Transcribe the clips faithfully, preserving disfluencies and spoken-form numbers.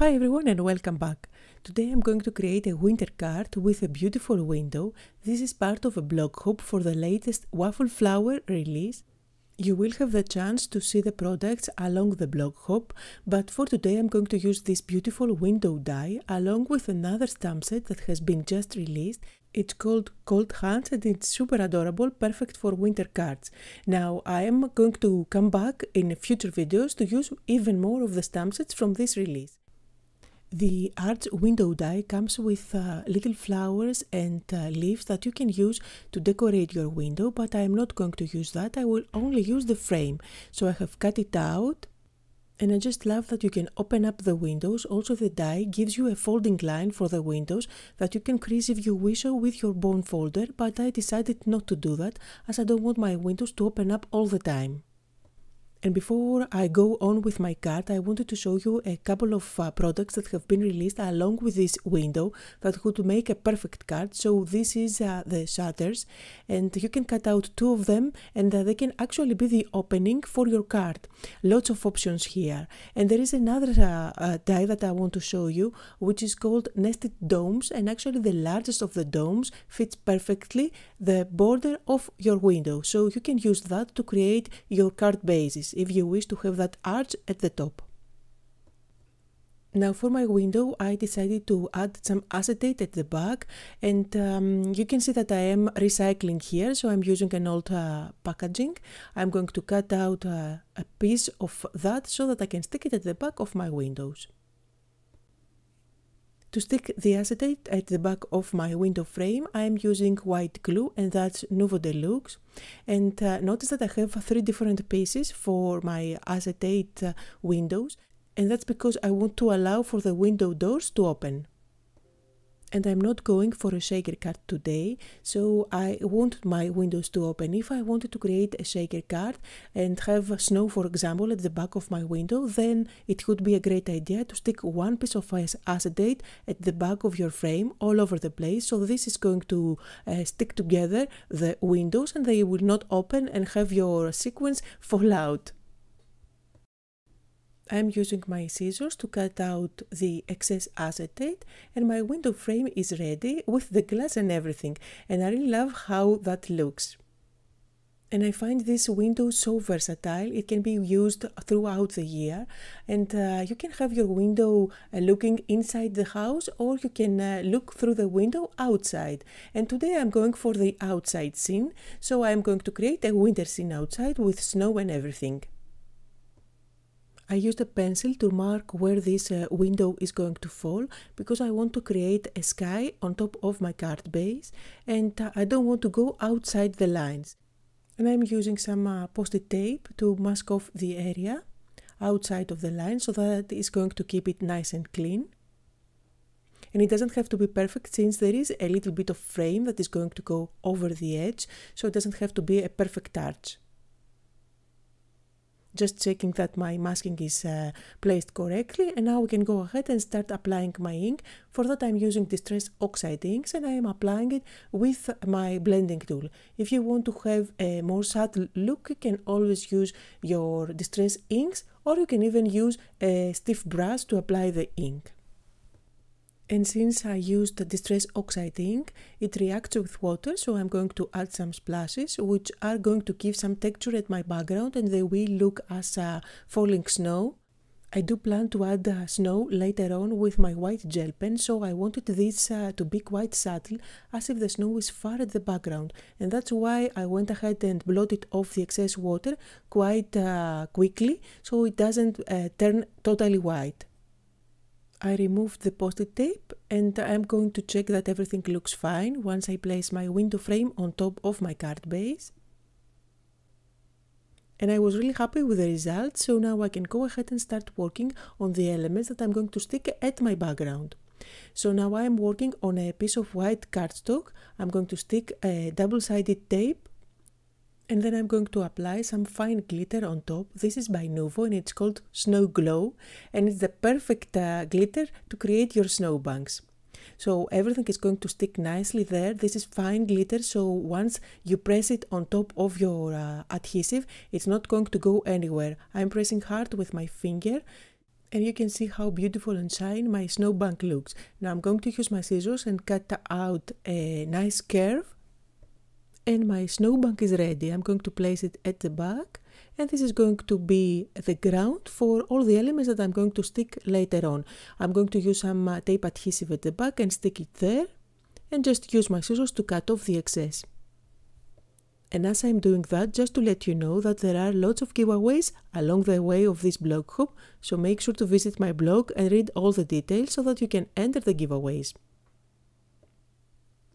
Hi everyone and welcome back. Today I'm going to create a winter card with a beautiful window. This is part of a blog hop for the latest Waffle Flower release. You will have the chance to see the products along the blog hop, but for today I'm going to use this beautiful window die along with another stamp set that has been just released. It's called Cold Hands and it's super adorable, perfect for winter cards. Now I am going to come back in future videos to use even more of the stamp sets from this release. The Arch window die comes with uh, little flowers and uh, leaves that you can use to decorate your window, but I am not going to use that. I will only use the frame. So I have cut it out, and I just love that you can open up the windows. Also, the die gives you a folding line for the windows that you can crease if you wish or with your bone folder, but I decided not to do that as I don't want my windows to open up all the time. And before I go on with my card, I wanted to show you a couple of uh, products that have been released along with this window that would make a perfect card. So this is uh, the shutters, and you can cut out two of them and uh, they can actually be the opening for your card. Lots of options here. And there is another uh, uh, die that I want to show you, which is called nested domes, and actually the largest of the domes fits perfectly the border of your window. So you can use that to create your card bases, if you wish to have that arch at the top. Now for my window, I decided to add some acetate at the back, and um, you can see that I am recycling here, so I'm using an old uh, packaging. I'm going to cut out uh, a piece of that so that I can stick it at the back of my windows. To stick the acetate at the back of my window frame, I am using white glue, and that's Nouveau Deluxe. And uh, notice that I have three different pieces for my acetate uh, windows, and that's because I want to allow for the window doors to open. And I'm not going for a shaker card today, so I want my windows to open. If I wanted to create a shaker card and have snow, for example, at the back of my window, then it would be a great idea to stick one piece of acetate at the back of your frame all over the place. So this is going to uh, stick together the windows and they will not open and have your sequence fall out. I'm using my scissors to cut out the excess acetate, and my window frame is ready with the glass and everything, and I really love how that looks. And I find this window so versatile. It can be used throughout the year, and uh, you can have your window uh, looking inside the house, or you can uh, look through the window outside. And today I'm going for the outside scene, so I'm going to create a winter scene outside with snow and everything. I used a pencil to mark where this uh, window is going to fall, because I want to create a sky on top of my card base, and uh, I don't want to go outside the lines. And I'm using some uh, post-it tape to mask off the area outside of the line, so that is going to keep it nice and clean. And it doesn't have to be perfect, since there is a little bit of frame that is going to go over the edge, so it doesn't have to be a perfect arch. Just checking that my masking is uh, placed correctly, and now we can go ahead and start applying my ink. For that I'm using Distress Oxide inks, and I am applying it with my blending tool. If you want to have a more subtle look, you can always use your Distress inks, or you can even use a stiff brush to apply the ink. And since I used the Distress Oxide ink, it reacts with water, so I'm going to add some splashes, which are going to give some texture at my background, and they will look as uh, falling snow. I do plan to add uh, snow later on with my white gel pen, so I wanted this uh, to be quite subtle, as if the snow is far at the background. And that's why I went ahead and blotted off the excess water quite uh, quickly, so it doesn't uh, turn totally white. I removed the post-it tape, and I'm going to check that everything looks fine once I place my window frame on top of my card base. And I was really happy with the results, so now I can go ahead and start working on the elements that I'm going to stick at my background. So now I'm working on a piece of white cardstock. I'm going to stick a double-sided tape, and then I'm going to apply some fine glitter on top. This is by Nuvo and it's called Snow Glow, and it's the perfect uh, glitter to create your snowbanks. So everything is going to stick nicely there. This is fine glitter, so once you press it on top of your uh, adhesive, it's not going to go anywhere. I'm pressing hard with my finger And you can see how beautiful and shiny my snow bank looks. Now I'm going to use my scissors and cut out a nice curve. And my snow bank is ready. I'm going to place it at the back. And this is going to be the ground for all the elements that I'm going to stick later on. I'm going to use some uh, tape adhesive at the back and stick it there. And just use my scissors to cut off the excess. And as I'm doing that, just to let you know that there are lots of giveaways along the way of this blog hop, so make sure to visit my blog and read all the details so that you can enter the giveaways.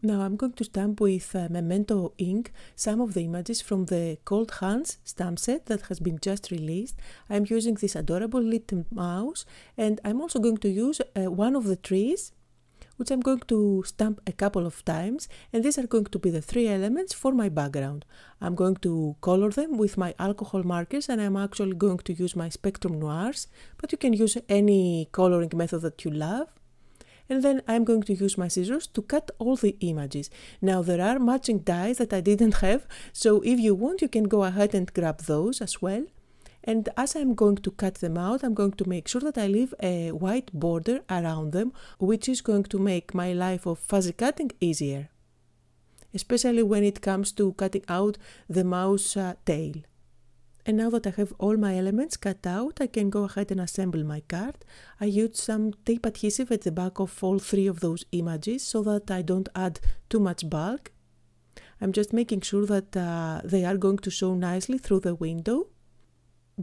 Now I'm going to stamp with uh, Memento ink some of the images from the Cold Hands stamp set that has been just released. I'm using this adorable little mouse, and I'm also going to use uh, one of the trees, which I'm going to stamp a couple of times, and these are going to be the three elements for my background. I'm going to color them with my alcohol markers, and I'm actually going to use my Spectrum Noirs, but you can use any coloring method that you love. And then I'm going to use my scissors to cut all the images. Now there are matching dies that I didn't have, so if you want you can go ahead and grab those as well. And as I'm going to cut them out, I'm going to make sure that I leave a white border around them, which is going to make my life of fuzzy cutting easier, especially when it comes to cutting out the mouse uh, tail. And now that I have all my elements cut out, I can go ahead and assemble my card. I used some tape adhesive at the back of all three of those images so that I don't add too much bulk. I'm just making sure that uh, they are going to show nicely through the window.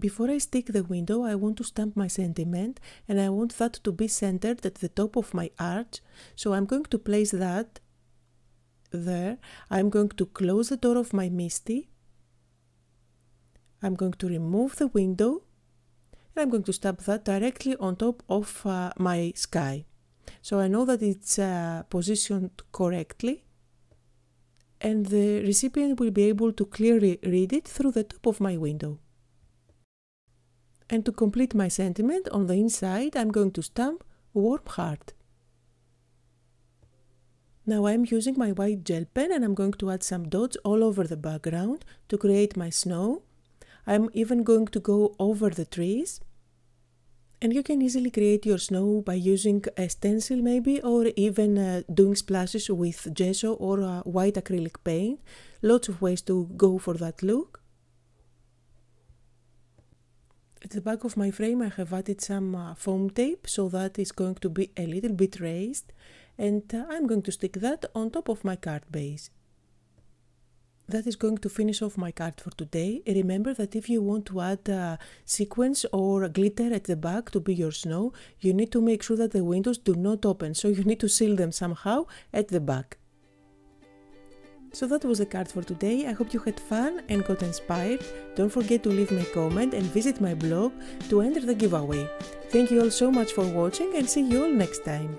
Before I stick the window, I want to stamp my sentiment, and I want that to be centered at the top of my arch, so I'm going to place that there. I'm going to close the door of my MISTI. I'm going to remove the window, and I'm going to stamp that directly on top of uh, my sky, so I know that it's uh, positioned correctly, and the recipient will be able to clearly read it through the top of my window. And to complete my sentiment, on the inside, I'm going to stamp Warm Heart. Now I'm using my white gel pen, and I'm going to add some dots all over the background to create my snow. I'm even going to go over the trees. And you can easily create your snow by using a stencil maybe, or even uh, doing splashes with gesso or uh, white acrylic paint. Lots of ways to go for that look. At the back of my frame I have added some uh, foam tape, so that is going to be a little bit raised, and uh, I'm going to stick that on top of my card base. That is going to finish off my card for today. Remember that if you want to add a sequence or a glitter at the back to be your snow, you need to make sure that the windows do not open, so you need to seal them somehow at the back. So that was the card for today. I hope you had fun and got inspired. Don't forget to leave me a comment and visit my blog to enter the giveaway. Thank you all so much for watching, and see you all next time.